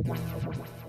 What?